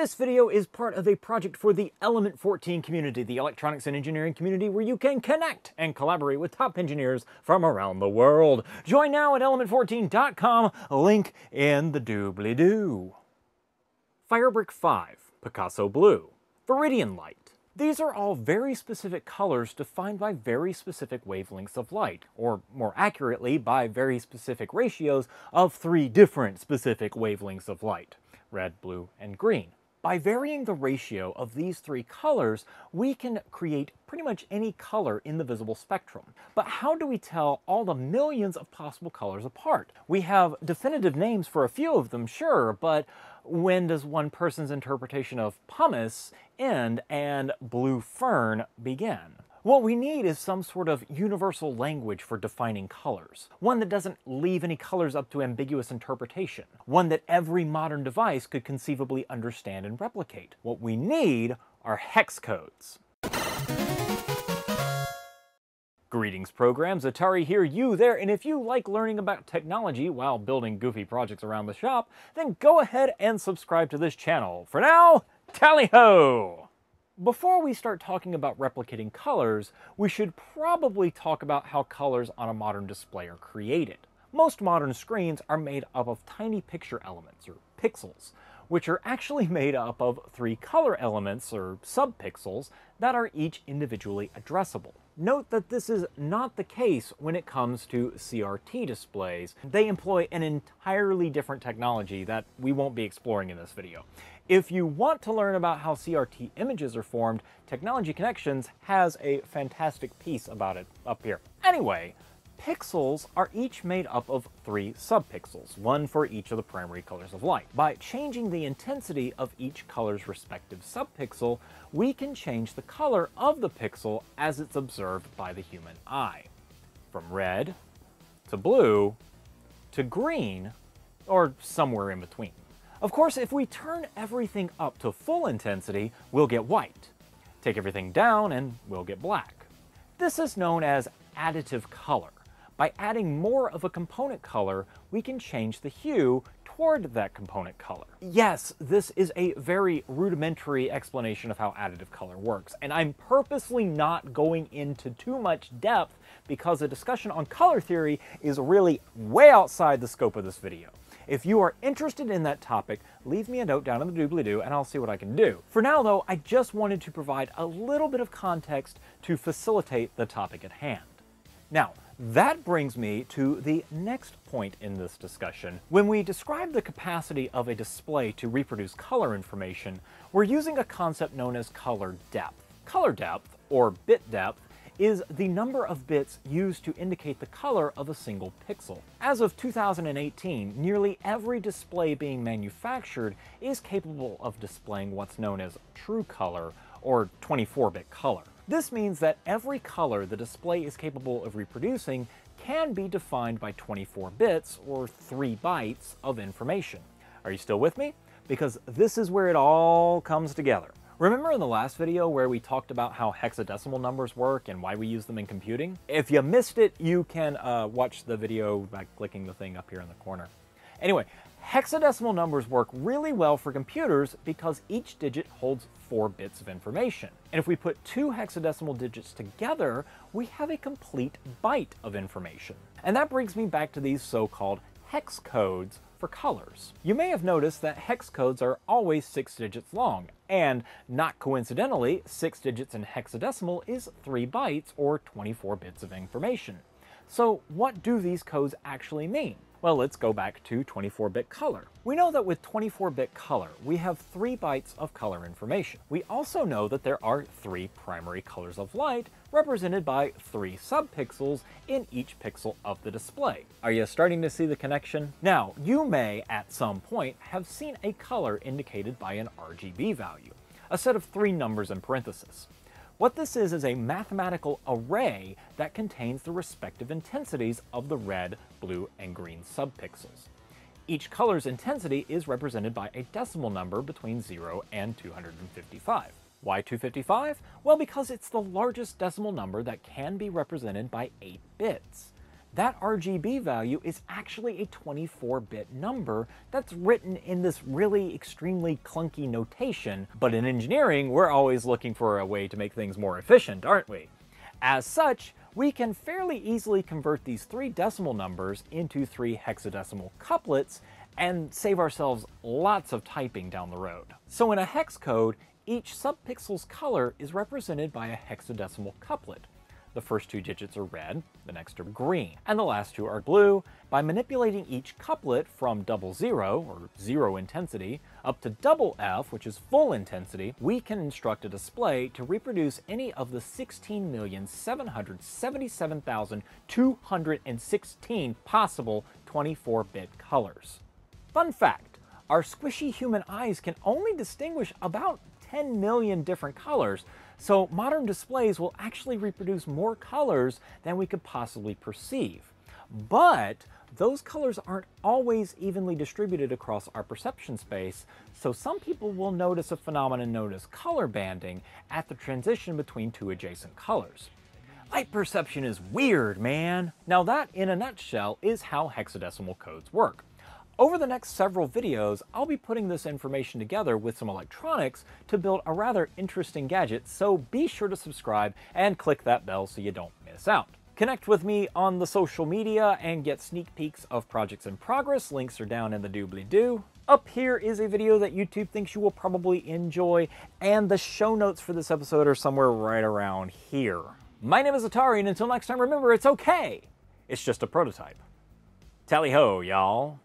This video is part of a project for the Element 14 community, the electronics and engineering community where you can connect and collaborate with top engineers from around the world. Join now at element14.com, link in the doobly-doo. Firebrick 5, Picasso Blue, Viridian Light. These are all very specific colors defined by very specific wavelengths of light, or more accurately, by very specific ratios of three different specific wavelengths of light, red, blue, and green. By varying the ratio of these three colors, we can create pretty much any color in the visible spectrum. But how do we tell all the millions of possible colors apart? We have definitive names for a few of them, sure, but when does one person's interpretation of pumice end and blue fern begin? What we need is some sort of universal language for defining colors. One that doesn't leave any colors up to ambiguous interpretation. One that every modern device could conceivably understand and replicate. What we need are hex codes. Greetings programs, Atari here, you there, and if you like learning about technology while building goofy projects around the shop, then go ahead and subscribe to this channel. For now, tally-ho! Before we start talking about replicating colors, we should probably talk about how colors on a modern display are created. Most modern screens are made up of tiny picture elements, or pixels, which are actually made up of three color elements, or subpixels, that are each individually addressable. Note that this is not the case when it comes to CRT displays. They employ an entirely different technology that we won't be exploring in this video. If you want to learn about how CRT images are formed, Technology Connections has a fantastic piece about it up here. Anyway, pixels are each made up of three subpixels, one for each of the primary colors of light. By changing the intensity of each color's respective subpixel, we can change the color of the pixel as it's observed by the human eye. From red, to blue, to green, or somewhere in between. Of course, if we turn everything up to full intensity, we'll get white. Take everything down and we'll get black. This is known as additive color. By adding more of a component color, we can change the hue toward that component color. Yes, this is a very rudimentary explanation of how additive color works, and I'm purposely not going into too much depth because a discussion on color theory is really way outside the scope of this video. If you are interested in that topic, leave me a note down in the doobly-doo and I'll see what I can do. For now though, I just wanted to provide a little bit of context to facilitate the topic at hand. Now, that brings me to the next point in this discussion. When we describe the capacity of a display to reproduce color information, we're using a concept known as color depth. Color depth, or bit depth, is the number of bits used to indicate the color of a single pixel. As of 2018, nearly every display being manufactured is capable of displaying what's known as true color, or 24-bit color. This means that every color the display is capable of reproducing can be defined by 24 bits, or 3 bytes, of information. Are you still with me? Because this is where it all comes together. Remember in the last video where we talked about how hexadecimal numbers work and why we use them in computing? If you missed it, you can watch the video by clicking the thing up here in the corner. Anyway, hexadecimal numbers work really well for computers because each digit holds 4 bits of information. And if we put 2 hexadecimal digits together, we have a complete byte of information. And that brings me back to these so-called hex codes for colors. You may have noticed that hex codes are always 6 digits long, and not coincidentally, 6 digits in hexadecimal is 3 bytes, or 24 bits of information. So what do these codes actually mean? Well, let's go back to 24-bit color. We know that with 24-bit color, we have 3 bytes of color information. We also know that there are 3 primary colors of light, represented by 3 subpixels in each pixel of the display. Are you starting to see the connection? Now, you may, at some point, have seen a color indicated by an RGB value, a set of 3 numbers in parentheses. What this is a mathematical array that contains the respective intensities of the red, blue, and green subpixels. Each color's intensity is represented by a decimal number between 0 and 255. Why 255? Well, because it's the largest decimal number that can be represented by 8 bits. that RGB value is actually a 24-bit number that's written in this really extremely clunky notation. But in engineering, we're always looking for a way to make things more efficient, aren't we? As such, we can fairly easily convert these three decimal numbers into three hexadecimal couplets and save ourselves lots of typing down the road. So in a hex code, each subpixel's color is represented by a hexadecimal couplet. The first two digits are red, the next are green, and the last two are blue. By manipulating each couplet from 00, or zero intensity, up to FF, which is full intensity, we can instruct a display to reproduce any of the 16,777,216 possible 24-bit colors. Fun fact, our squishy human eyes can only distinguish about 10 million different colors, so modern displays will actually reproduce more colors than we could possibly perceive. But those colors aren't always evenly distributed across our perception space, so some people will notice a phenomenon known as color banding at the transition between two adjacent colors. Light perception is weird, man! Now that, in a nutshell, is how hexadecimal codes work. Over the next several videos, I'll be putting this information together with some electronics to build a rather interesting gadget, so be sure to subscribe and click that bell so you don't miss out. Connect with me on the social media and get sneak peeks of projects in progress. Links are down in the doobly-doo. Up here is a video that YouTube thinks you will probably enjoy, and the show notes for this episode are somewhere right around here. My name is Atari, and until next time, remember, it's okay. It's just a prototype. Tally ho, y'all.